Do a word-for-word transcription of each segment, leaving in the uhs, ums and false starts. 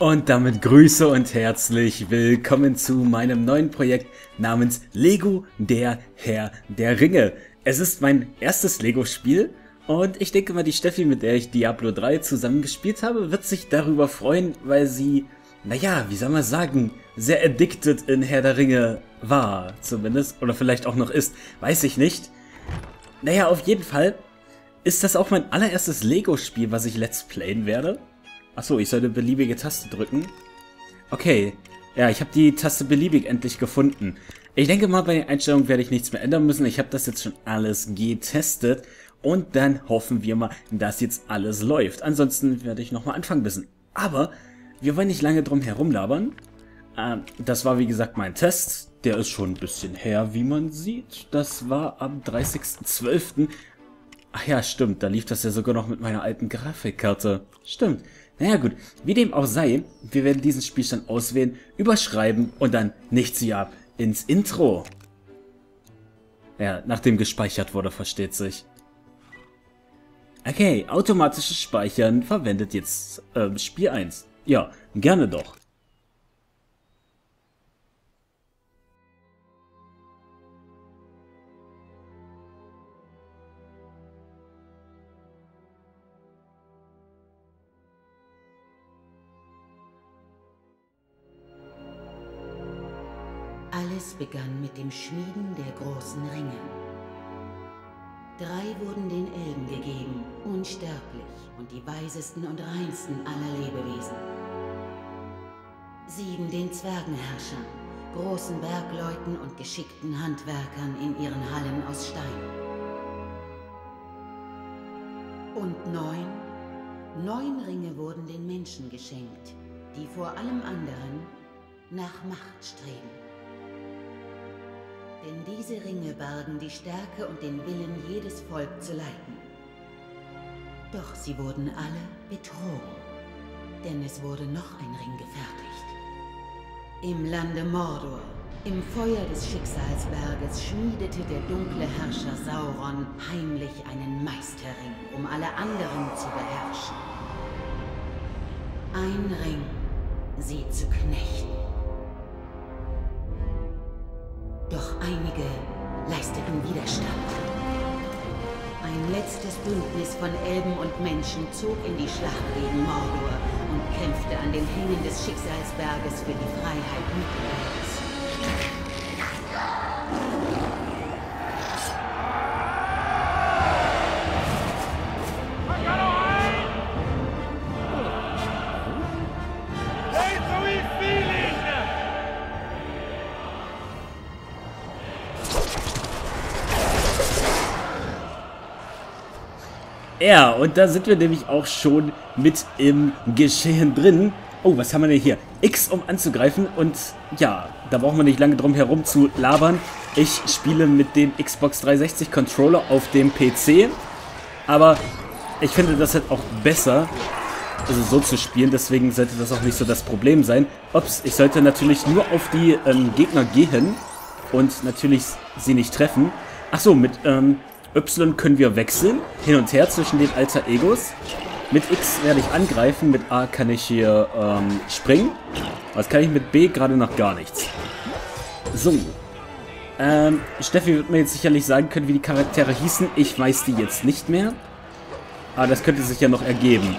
Und damit Grüße und herzlich willkommen zu meinem neuen Projekt namens Lego der Herr der Ringe. Es ist mein erstes Lego-Spiel und ich denke mal, die Steffi, mit der ich Diablo drei zusammen gespielt habe, wird sich darüber freuen, weil sie, naja, wie soll man sagen, sehr addicted in Herr der Ringe war, zumindest. Oder vielleicht auch noch ist, weiß ich nicht. Naja, auf jeden Fall ist das auch mein allererstes Lego-Spiel, was ich let's playen werde. Achso, ich soll eine beliebige Taste drücken. Okay. Ja, ich habe die Taste beliebig endlich gefunden. Ich denke mal, bei den Einstellungen werde ich nichts mehr ändern müssen. Ich habe das jetzt schon alles getestet. Und dann hoffen wir mal, dass jetzt alles läuft. Ansonsten werde ich nochmal anfangen müssen. Aber wir wollen nicht lange drum herumlabern. Ähm, das war, wie gesagt, mein Test. Der ist schon ein bisschen her, wie man sieht. Das war am dreißigsten zwölften Ach ja, stimmt. Da lief das ja sogar noch mit meiner alten Grafikkarte. Stimmt. Naja gut, wie dem auch sei, wir werden diesen Spielstand auswählen, überschreiben und dann nichts hier ab ins Intro. Ja, nachdem gespeichert wurde, versteht sich. Okay, automatisches Speichern verwendet jetzt ähm, Spiel eins. Ja, gerne doch. Alles begann mit dem Schmieden der großen Ringe. Drei wurden den Elben gegeben, unsterblich und die weisesten und reinsten aller Lebewesen. Sieben den Zwergenherrschern, großen Bergleuten und geschickten Handwerkern in ihren Hallen aus Stein. Und neun, neun Ringe wurden den Menschen geschenkt, die vor allem anderen nach Macht streben. Denn diese Ringe bargen die Stärke und den Willen, jedes Volk zu leiten. Doch sie wurden alle betrogen, denn es wurde noch ein Ring gefertigt. Im Lande Mordor, im Feuer des Schicksalsberges, schmiedete der dunkle Herrscher Sauron heimlich einen Meisterring, um alle anderen zu beherrschen. Ein Ring, sie zu knechten. Doch einige leisteten Widerstand. Ein letztes Bündnis von Elben und Menschen zog in die Schlacht gegen Mordor und kämpfte an den Hängen des Schicksalsberges für die Freiheit Mittelerdes. Ja, und da sind wir nämlich auch schon mit im Geschehen drin. Oh, was haben wir denn hier? X, um anzugreifen. Und ja, da brauchen wir nicht lange drum herum zu labern. Ich spiele mit dem Xbox dreihundertsechzig Controller auf dem P C. Aber ich finde das halt auch besser, also so zu spielen. Deswegen sollte das auch nicht so das Problem sein. Ups, ich sollte natürlich nur auf die ähm, Gegner gehen und natürlich sie nicht treffen. Ach so, mit... Ähm, Y können wir wechseln, hin und her zwischen den Alter Egos. Mit X werde ich angreifen, mit A kann ich hier ähm, springen. Was kann ich mit B? Gerade noch gar nichts. So. Ähm, Steffi wird mir jetzt sicherlich sagen können, wie die Charaktere hießen. Ich weiß die jetzt nicht mehr. Aber das könnte sich ja noch ergeben.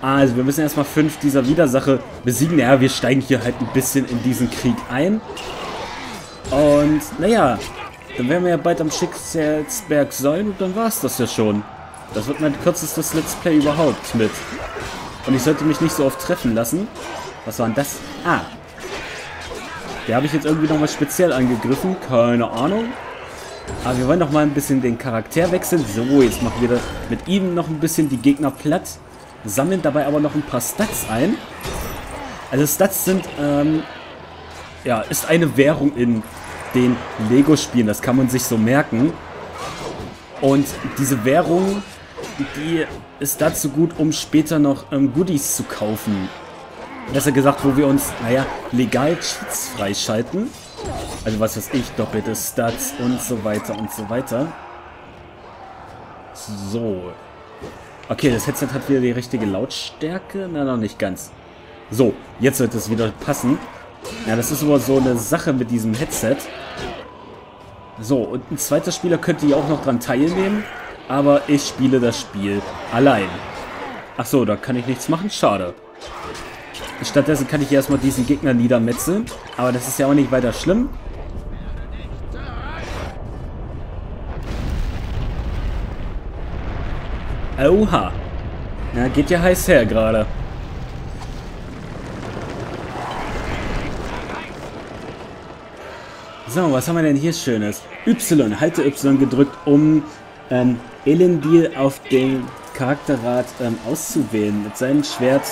Also, wir müssen erstmal fünf dieser Widersache besiegen. Ja, wir steigen hier halt ein bisschen in diesen Krieg ein. Und, naja... Dann werden wir ja bald am Schicksalsberg sein und dann war es das ja schon. Das wird mein kürzestes Let's Play überhaupt mit. Und ich sollte mich nicht so oft treffen lassen. Was war denn das? Ah. Der habe ich jetzt irgendwie nochmal speziell angegriffen. Keine Ahnung. Aber wir wollen nochmal ein bisschen den Charakter wechseln. So, jetzt machen wir das mit ihm noch ein bisschen die Gegner platt. Sammeln dabei aber noch ein paar Stats ein. Also Stats sind, ähm... ja, ist eine Währung in... den Lego-Spielen, das kann man sich so merken. Und diese Währung, die ist dazu gut, um später noch ähm, Goodies zu kaufen. Besser gesagt, wo wir uns, naja, legal Cheats freischalten. Also was weiß ich, doppelte Stats und so weiter und so weiter. So. Okay, das Headset hat wieder die richtige Lautstärke. Na, noch nicht ganz. So, jetzt wird es wieder passen. Ja, das ist immer so eine Sache mit diesem Headset. So, und ein zweiter Spieler könnte ja auch noch dran teilnehmen. Aber ich spiele das Spiel allein. Ach so, da kann ich nichts machen. Schade. Stattdessen kann ich erstmal diesen Gegner niedermetzeln. Aber das ist ja auch nicht weiter schlimm. Oha. Na, geht ja heiß her gerade. So, was haben wir denn hier Schönes? Y, halte Y gedrückt, um ähm, Elendil auf dem Charakterrad ähm, auszuwählen. Mit seinem Schwert.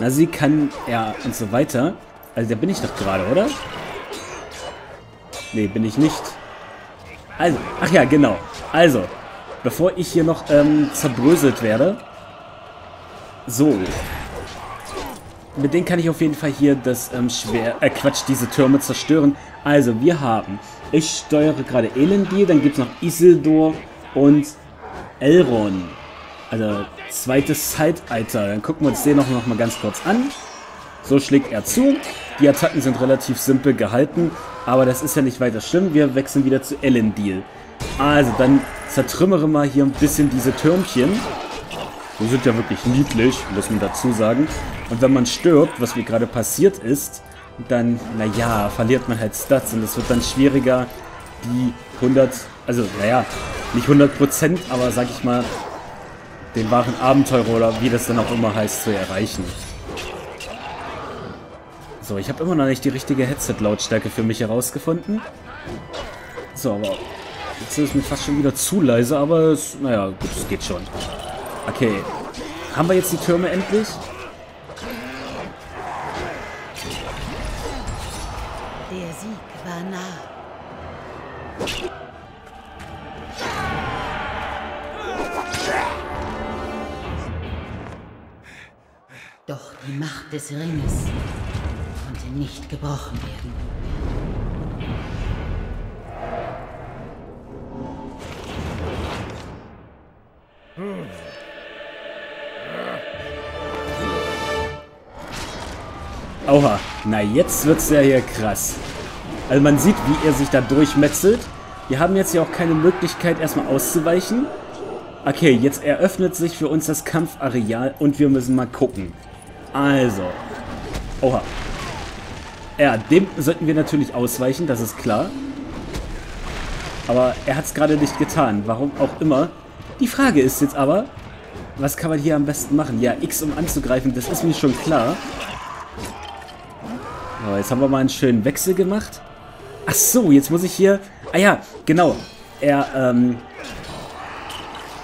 Na, sie kann er und so weiter. Also, da bin ich doch gerade, oder? Nee, bin ich nicht. Also, ach ja, genau. Also, bevor ich hier noch ähm, zerbröselt werde. So. Mit denen kann ich auf jeden Fall hier das ähm, Schwert, äh, Quatsch, diese Türme zerstören. Also, wir haben... Ich steuere gerade Elendil, dann gibt es noch Isildur und Elrond. Also, zweites Zeitalter. Dann gucken wir uns den noch, noch mal ganz kurz an. So schlägt er zu. Die Attacken sind relativ simpel gehalten. Aber das ist ja nicht weiter schlimm. Wir wechseln wieder zu Elendil. Also, dann zertrümmere mal hier ein bisschen diese Türmchen. Die sind ja wirklich niedlich, muss man dazu sagen. Und wenn man stirbt, was mir gerade passiert ist, dann, naja, verliert man halt Stats. Und es wird dann schwieriger, die hundert, also, naja, nicht hundert Prozent, aber, sag ich mal, den wahren Abenteurer, oder wie das dann auch immer heißt, zu erreichen. So, ich habe immer noch nicht die richtige Headset-Lautstärke für mich herausgefunden. So, aber... Jetzt ist mir fast schon wieder zu leise, aber es, naja, gut, es geht schon. Okay. Haben wir jetzt die Türme endlich? Der Sieg war nah. Doch die Macht des Ringes konnte nicht gebrochen werden. Oha, na jetzt wird's ja hier krass. Also man sieht, wie er sich da durchmetzelt. Wir haben jetzt ja auch keine Möglichkeit, erstmal auszuweichen. Okay, jetzt eröffnet sich für uns das Kampfareal und wir müssen mal gucken. Also. Oha. Ja, dem sollten wir natürlich ausweichen, das ist klar. Aber er hat's gerade nicht getan, warum auch immer. Die Frage ist jetzt aber, was kann man hier am besten machen? Ja, X, um anzugreifen, das ist mir schon klar. So, jetzt haben wir mal einen schönen Wechsel gemacht. Ach so, jetzt muss ich hier... Ah ja, genau. Er, ähm...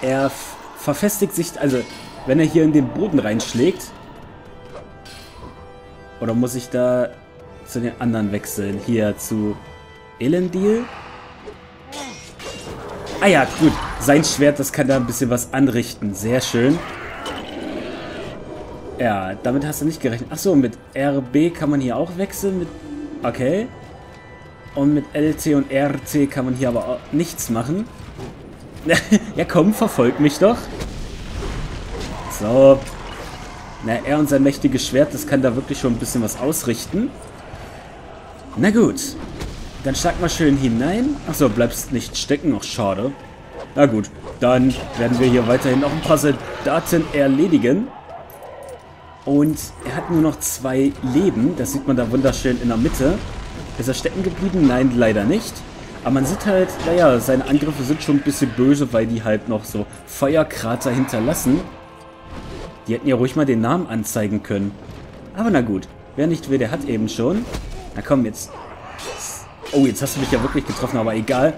Er verfestigt sich... Also, wenn er hier in den Boden reinschlägt... Oder muss ich da zu den anderen wechseln? Hier zu Elendil? Ah ja, gut. Sein Schwert, das kann da ein bisschen was anrichten. Sehr schön. Ja, damit hast du nicht gerechnet. Achso, mit R B kann man hier auch wechseln. Mit okay. Und mit L T und R C kann man hier aber auch nichts machen. Ja komm, verfolg mich doch. So. Na, er und sein mächtiges Schwert, das kann da wirklich schon ein bisschen was ausrichten. Na gut. Dann schlag mal schön hinein. Achso, bleibst nicht stecken. Ach, schade. Na gut, dann werden wir hier weiterhin noch ein paar Soldaten erledigen. Und er hat nur noch zwei Leben. Das sieht man da wunderschön in der Mitte. Ist er stecken geblieben? Nein, leider nicht. Aber man sieht halt, naja, seine Angriffe sind schon ein bisschen böse, weil die halt noch so Feuerkrater hinterlassen. Die hätten ja ruhig mal den Namen anzeigen können. Aber na gut, wer nicht will, der hat eben schon. Na komm, jetzt... Oh, jetzt hast du mich ja wirklich getroffen, aber egal.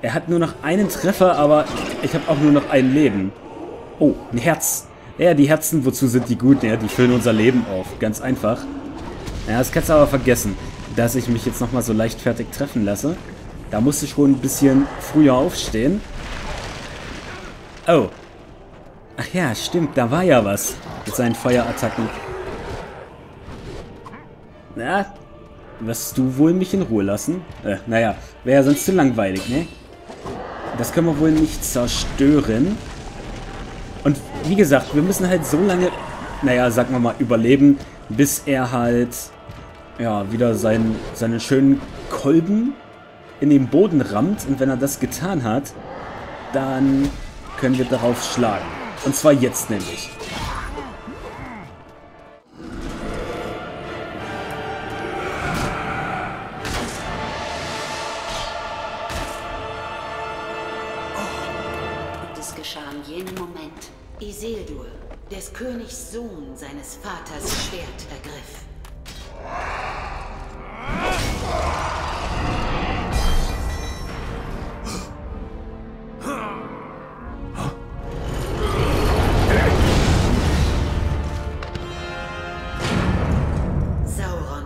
Er hat nur noch einen Treffer, aber ich habe auch nur noch ein Leben. Oh, ein Herz. Ja, die Herzen, wozu sind die gut? Ja, die füllen unser Leben auf. Ganz einfach. Ja, das kannst du aber vergessen, dass ich mich jetzt nochmal so leichtfertig treffen lasse. Da musste ich schon ein bisschen früher aufstehen. Oh. Ach ja, stimmt, da war ja was. Mit seinen Feuerattacken. Na, wirst du wohl mich in Ruhe lassen? Äh, naja, wäre ja sonst zu langweilig, ne? Das können wir wohl nicht zerstören. Und wie gesagt, wir müssen halt so lange, naja, sagen wir mal, überleben, bis er halt ja wieder seinen, seine schönen Kolben in den Boden rammt. Und wenn er das getan hat, dann können wir darauf schlagen. Und zwar jetzt nämlich. Isildur, des Königs Sohn, seines Vaters Schwert ergriff. Sauron,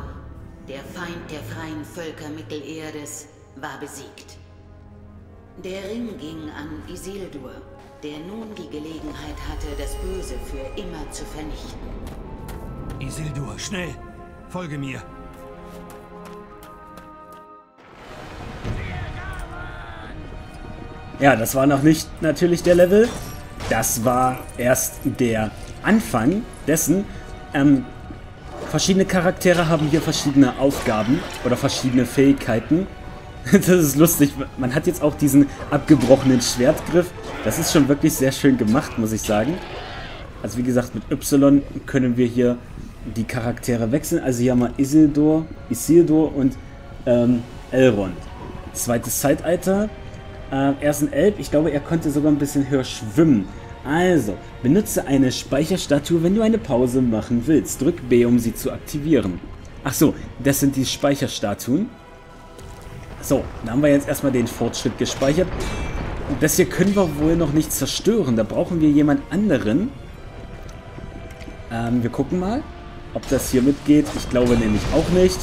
der Feind der freien Völker Mittelerdes, war besiegt. Der Ring ging an Isildur, der nun die Gelegenheit hatte, das Böse für immer zu vernichten. Isildur, schnell! Folge mir! Ja, das war noch nicht natürlich der Level. Das war erst der Anfang dessen. Ähm, verschiedene Charaktere haben hier verschiedene Aufgaben oder verschiedene Fähigkeiten. Das ist lustig. Man hat jetzt auch diesen abgebrochenen Schwertgriff. Das ist schon wirklich sehr schön gemacht, muss ich sagen. Also wie gesagt, mit Y können wir hier die Charaktere wechseln. Also hier haben wir Isildur, Isildur und ähm, Elrond. Zweites Zeitalter. Äh, er ist ein Elb. Ich glaube, er konnte sogar ein bisschen höher schwimmen. Also, benutze eine Speicherstatue, wenn du eine Pause machen willst. Drück B, um sie zu aktivieren. Ach so, das sind die Speicherstatuen. So, dann haben wir jetzt erstmal den Fortschritt gespeichert. Das hier können wir wohl noch nicht zerstören. Da brauchen wir jemand anderen. Ähm, wir gucken mal, ob das hier mitgeht. Ich glaube nämlich auch nicht.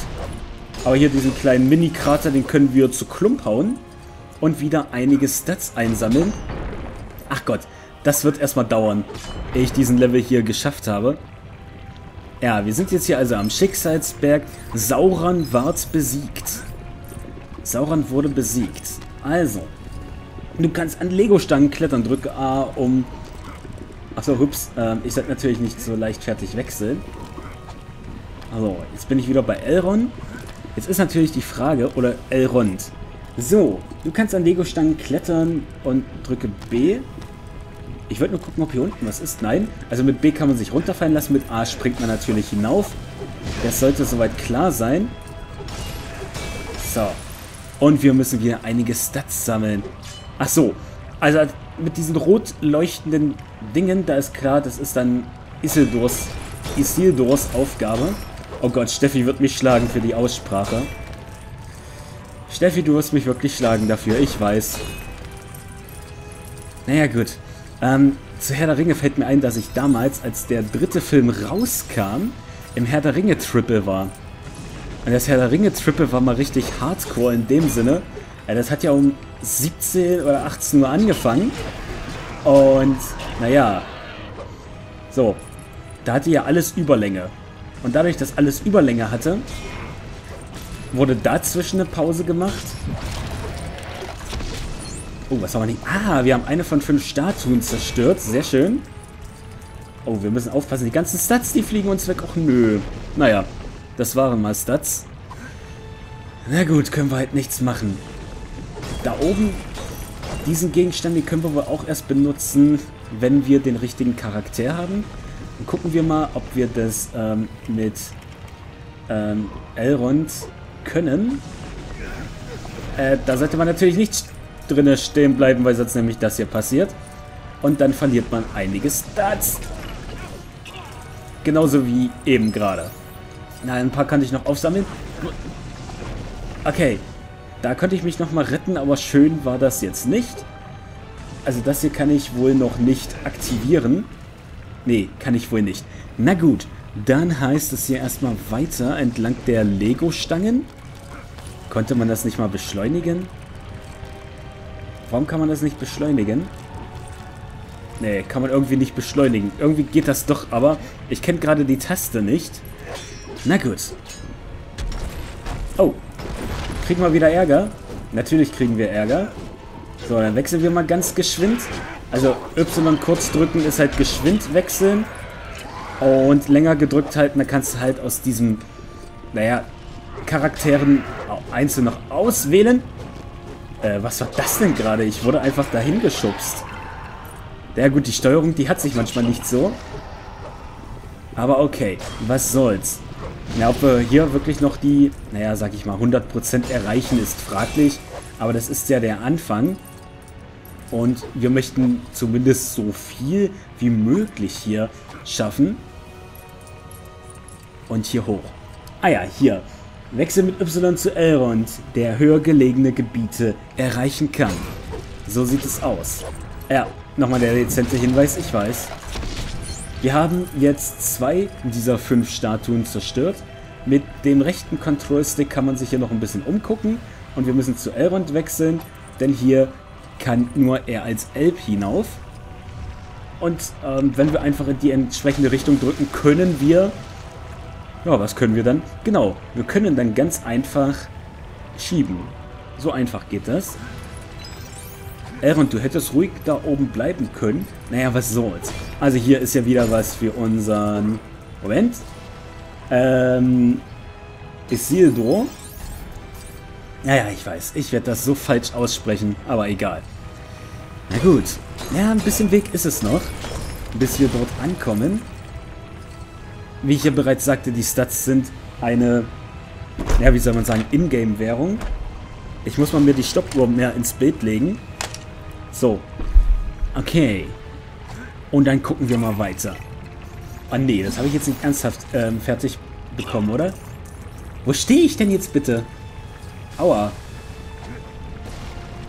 Aber hier diesen kleinen Mini-Krater, den können wir zu Klump hauen. Und wieder einige Stats einsammeln. Ach Gott, das wird erstmal dauern, ehe ich diesen Level hier geschafft habe. Ja, wir sind jetzt hier also am Schicksalsberg. Sauron ward besiegt. Sauron wurde besiegt. Also, du kannst an Lego-Stangen klettern. Drücke A, um... Achso, hups. Äh, ich sollte natürlich nicht so leichtfertig wechseln. Also, jetzt bin ich wieder bei Elrond. Jetzt ist natürlich die Frage... Oder Elrond. So, du kannst an Lego-Stangen klettern und drücke B. Ich wollte nur gucken, ob hier unten was ist. Nein. Also mit B kann man sich runterfallen lassen. Mit A springt man natürlich hinauf. Das sollte soweit klar sein. So. Und wir müssen hier einige Stats sammeln. Ach so, also mit diesen rot leuchtenden Dingen, da ist klar, das ist dann Isildurs, Isildurs Aufgabe. Oh Gott, Steffi wird mich schlagen für die Aussprache. Steffi, du wirst mich wirklich schlagen dafür, ich weiß. Naja, gut. Ähm, zu Herr der Ringe fällt mir ein, dass ich damals, als der dritte Film rauskam, im Herr der Ringe Triple war. Und das Herr der Ringe Triple war mal richtig hardcore in dem Sinne. Ja, das hat ja um siebzehn oder achtzehn Uhr angefangen. Und, naja. So. Da hatte ja alles Überlänge. Und dadurch, dass alles Überlänge hatte, wurde dazwischen eine Pause gemacht. Oh, was haben wir nicht? Ah, wir haben eine von fünf Statuen zerstört. Sehr schön. Oh, wir müssen aufpassen. Die ganzen Stats, die fliegen uns weg. Och, nö. Naja. Das waren mal Stats. Na gut, können wir halt nichts machen. Da oben, diesen Gegenstand, den können wir wohl auch erst benutzen, wenn wir den richtigen Charakter haben. Und gucken wir mal, ob wir das ähm, mit ähm, Elrond können. Äh, da sollte man natürlich nicht drinnen stehen bleiben, weil sonst nämlich das hier passiert. Und dann verliert man einige Stats. Genauso wie eben gerade. Na, ein paar kann ich noch aufsammeln. Okay. Da konnte ich mich nochmal retten, aber schön war das jetzt nicht. Also das hier kann ich wohl noch nicht aktivieren. Nee, kann ich wohl nicht. Na gut, dann heißt es hier erstmal weiter entlang der Lego-Stangen. Konnte man das nicht mal beschleunigen? Warum kann man das nicht beschleunigen? Nee, kann man irgendwie nicht beschleunigen. Irgendwie geht das doch, aber ich kenne gerade die Taste nicht. Na gut. Oh. Kriegen wir wieder Ärger? Natürlich kriegen wir Ärger. So, dann wechseln wir mal ganz geschwind. Also Y kurz drücken ist halt geschwind wechseln. und länger gedrückt halten, dann kannst du halt aus diesen, naja, Charakteren einzeln noch auswählen. Äh, was war das denn gerade? Ich wurde einfach dahin geschubst. Ja gut, die Steuerung, die hat sich manchmal nicht so. Aber okay, was soll's. Na, ob wir hier wirklich noch die, naja, sag ich mal, hundert Prozent erreichen, ist fraglich. Aber das ist ja der Anfang. Und wir möchten zumindest so viel wie möglich hier schaffen. Und hier hoch. Ah ja, hier. Wechsel mit Y zu Elrond, der höher gelegene Gebiete erreichen kann. So sieht es aus. Ja, nochmal der dezente Hinweis, ich weiß. Wir haben jetzt zwei dieser fünf Statuen zerstört. Mit dem rechten Control-Stick kann man sich hier noch ein bisschen umgucken. Und wir müssen zu Elrond wechseln, denn hier kann nur er als Elb hinauf. Und ähm, wenn wir einfach in die entsprechende Richtung drücken, können wir... Ja, was können wir dann? Genau, wir können dann ganz einfach schieben. So einfach geht das. Elrond, du hättest ruhig da oben bleiben können. Naja, was soll's. Also hier ist ja wieder was für unseren... Moment. Ähm... Isildur. Naja, ich weiß. Ich werde das so falsch aussprechen. Aber egal. Na gut. Ja, ein bisschen Weg ist es noch. Bis wir dort ankommen. Wie ich ja bereits sagte, die Stats sind eine, ja, wie soll man sagen, Ingame-Währung. Ich muss mal mir die Stoppuhr mehr ins Bild legen. So. Okay. Und dann gucken wir mal weiter. Ah nee, das habe ich jetzt nicht ernsthaft ähm, fertig bekommen, oder? Wo stehe ich denn jetzt bitte? Aua.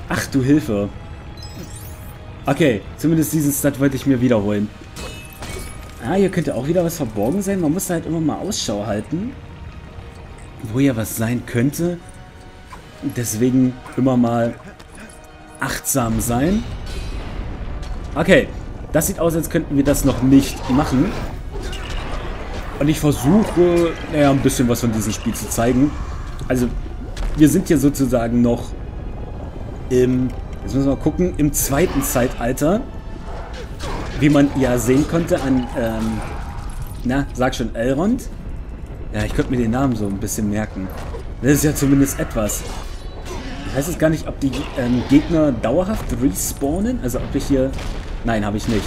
Ach du Hilfe. Okay, zumindest diesen Stat wollte ich mir wiederholen. Ah, hier könnte auch wieder was verborgen sein. Man muss halt immer mal Ausschau halten, wo hier was sein könnte. Deswegen immer mal achtsam sein. Okay, das sieht aus, als könnten wir das noch nicht machen. Und ich versuche, naja, ein bisschen was von diesem Spiel zu zeigen. Also, wir sind hier sozusagen noch im, jetzt müssen wir mal gucken, im zweiten Zeitalter. Wie man ja sehen konnte an, ähm, na, sag schon, Elrond. Ja, ich könnte mir den Namen so ein bisschen merken. Das ist ja zumindest etwas. Ich weiß jetzt gar nicht, ob die ähm, Gegner dauerhaft respawnen. Also ob ich hier... Nein, habe ich nicht.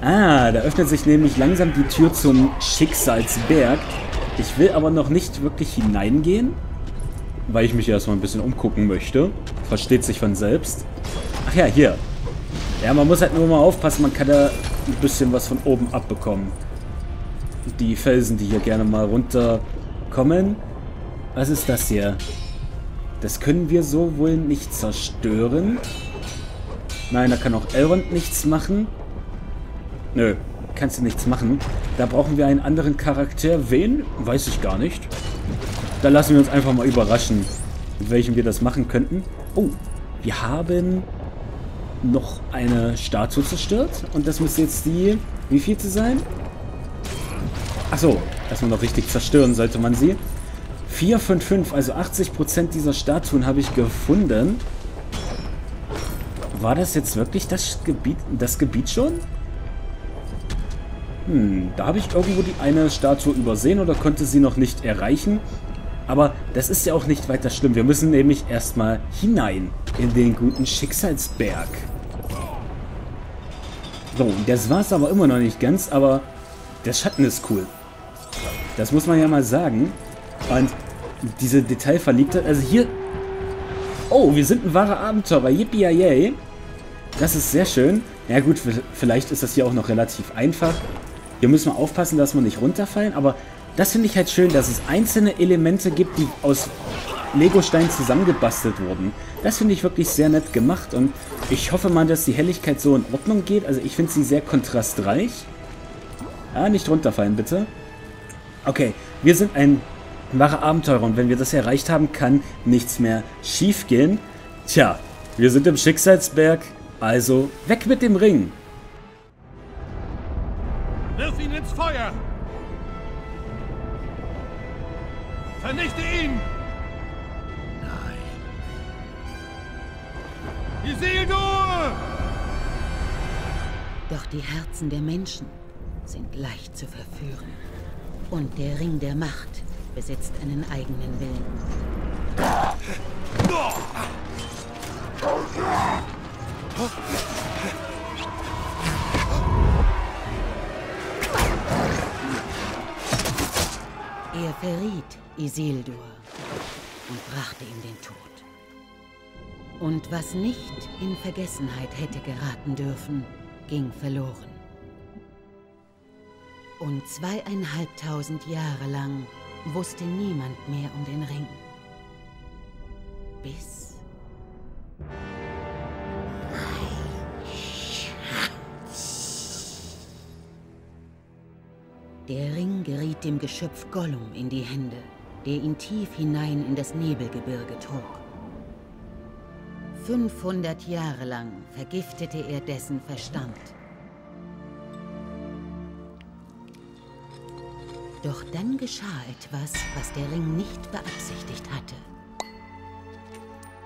Ah, da öffnet sich nämlich langsam die Tür zum Schicksalsberg. Ich will aber noch nicht wirklich hineingehen, weil ich mich erstmal ein bisschen umgucken möchte. Versteht sich von selbst. Ach ja, hier. Ja, man muss halt nur mal aufpassen, man kann da ein bisschen was von oben abbekommen. Die Felsen, die hier gerne mal runterkommen. Was ist das hier? Das können wir so wohl nicht zerstören. Nein, da kann auch Elrond nichts machen. Nö, kannst du nichts machen. Da brauchen wir einen anderen Charakter. Wen? Weiß ich gar nicht. Da lassen wir uns einfach mal überraschen, mit welchem wir das machen könnten. Oh, wir haben... noch eine Statue zerstört. Und das müsste jetzt die... Wie viel zu sein? Achso, erstmal noch richtig zerstören sollte man sie. vier von fünf, also achtzig Prozent dieser Statuen habe ich gefunden. War das jetzt wirklich das Gebiet, das Gebiet schon? Hm, da habe ich irgendwo die eine Statue übersehen oder konnte sie noch nicht erreichen. Aber das ist ja auch nicht weiter schlimm. Wir müssen nämlich erstmal hinein in den guten Schicksalsberg. So, das war es aber immer noch nicht ganz, aber der Schatten ist cool. Das muss man ja mal sagen. Und diese Detailverliebtheit, also hier... Oh, wir sind ein wahrer Abenteurer. Yippie-yay. Das ist sehr schön. Ja gut, vielleicht ist das hier auch noch relativ einfach. Hier müssen wir aufpassen, dass wir nicht runterfallen, aber... Das finde ich halt schön, dass es einzelne Elemente gibt, die aus Legosteinen zusammengebastelt wurden. Das finde ich wirklich sehr nett gemacht und ich hoffe mal, dass die Helligkeit so in Ordnung geht. Also ich finde sie sehr kontrastreich. Ah, nicht runterfallen, bitte. Okay, wir sind ein wahrer Abenteurer und wenn wir das erreicht haben, kann nichts mehr schief gehen. Tja, wir sind im Schicksalsberg, also weg mit dem Ring. Wirf ihn ins Feuer! Vernichte ihn! Nein. Isildur! Doch die Herzen der Menschen sind leicht zu verführen. Und der Ring der Macht besitzt einen eigenen Willen. Er verriet Isildur und brachte ihm den Tod. Und was nicht in Vergessenheit hätte geraten dürfen, ging verloren. Und zweieinhalbtausend Jahre lang wusste niemand mehr um den Ring. Bis... Mein Schatz. Der Ring geriet dem Geschöpf Gollum in die Hände, der ihn tief hinein in das Nebelgebirge trug. fünfhundert Jahre lang vergiftete er dessen Verstand. Doch dann geschah etwas, was der Ring nicht beabsichtigt hatte.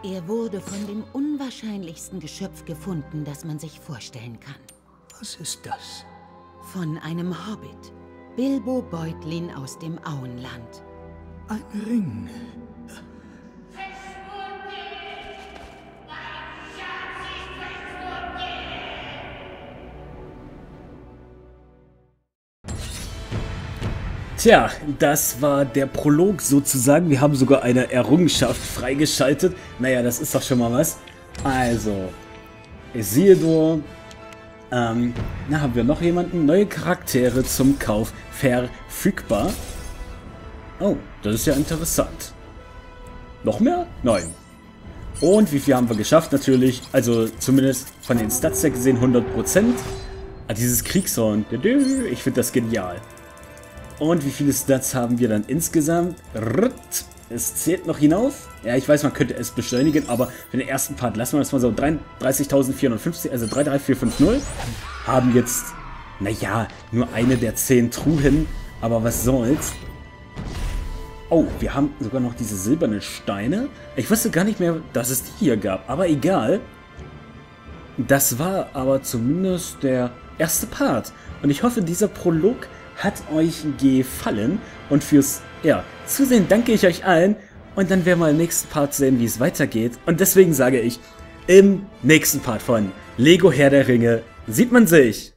Er wurde von dem unwahrscheinlichsten Geschöpf gefunden, das man sich vorstellen kann. Was ist das? Von einem Hobbit, Bilbo Beutlin aus dem Auenland. Ein Ring. Tja, das war der Prolog sozusagen. Wir haben sogar eine Errungenschaft freigeschaltet. Naja, das ist doch schon mal was. Also, Isildur. Ähm, na, haben wir noch jemanden? Neue Charaktere zum Kauf verfügbar. Oh, das ist ja interessant. Noch mehr? Nein. Und wie viel haben wir geschafft? Natürlich, also zumindest von den Stats her gesehen, hundert Prozent. Ah, dieses Kriegshorn. Ich finde das genial. Und wie viele Stats haben wir dann insgesamt? Es zählt noch hinauf. Ja, ich weiß, man könnte es beschleunigen, aber für den ersten Part lassen wir das mal so. dreiunddreißigtausendvierhundertfünfzig, also dreiunddreißigtausendvierhundertfünfzig, haben jetzt, naja, nur eine der zehn Truhen. Aber was soll's? Oh, wir haben sogar noch diese silbernen Steine. Ich wusste gar nicht mehr, dass es die hier gab, aber egal. Das war aber zumindest der erste Part. Und ich hoffe, dieser Prolog hat euch gefallen und fürs ja, Zusehen danke ich euch allen und dann werden wir im nächsten Part sehen, wie es weitergeht und deswegen sage ich, im nächsten Part von Lego Herr der Ringe sieht man sich!